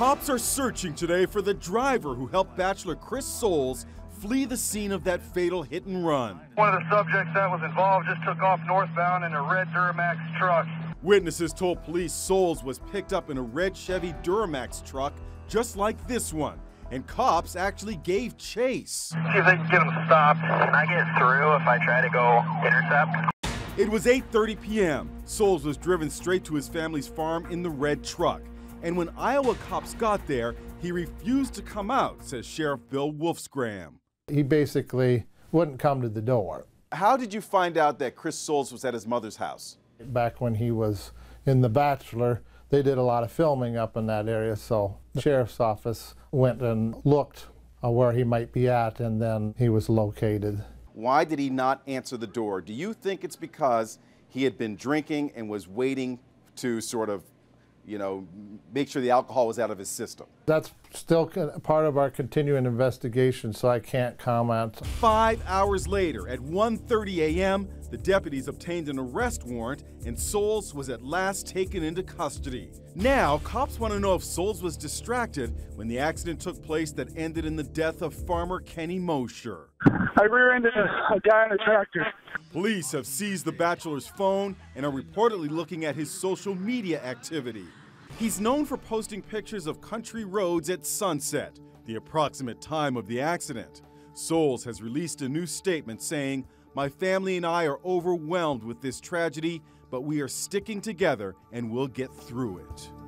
Cops are searching today for the driver who helped Bachelor Chris Soules flee the scene of that fatal hit and run. One of the subjects that was involved just took off northbound in a red Duramax truck. Witnesses told police Soules was picked up in a red Chevy Duramax truck just like this one, and cops actually gave chase. See if they can get him stopped. Can I get through if I try to go intercept? It was 8:30 p.m. Soules was driven straight to his family's farm in the red truck. And when Iowa cops got there, he refused to come out, says Sheriff Bill Wolfsgram. He basically wouldn't come to the door. How did you find out that Chris Soules was at his mother's house? Back when he was in The Bachelor, they did a lot of filming up in that area, so the sheriff's office went and looked where he might be at, and then he was located. Why did he not answer the door? Do you think it's because he had been drinking and was waiting to sort of, you know, make sure the alcohol was out of his system? That's still part of our continuing investigation, so I can't comment. 5 hours later, at 1:30 a.m., the deputies obtained an arrest warrant, and Soules was at last taken into custody. Now, cops want to know if Soules was distracted when the accident took place that ended in the death of farmer Kenny Mosher. I rear-ended a guy in a tractor. Police have seized the Bachelor's phone and are reportedly looking at his social media activity. He's known for posting pictures of country roads at sunset, the approximate time of the accident. Soules has released a new statement saying, "My family and I are overwhelmed with this tragedy, but we are sticking together and we'll get through it."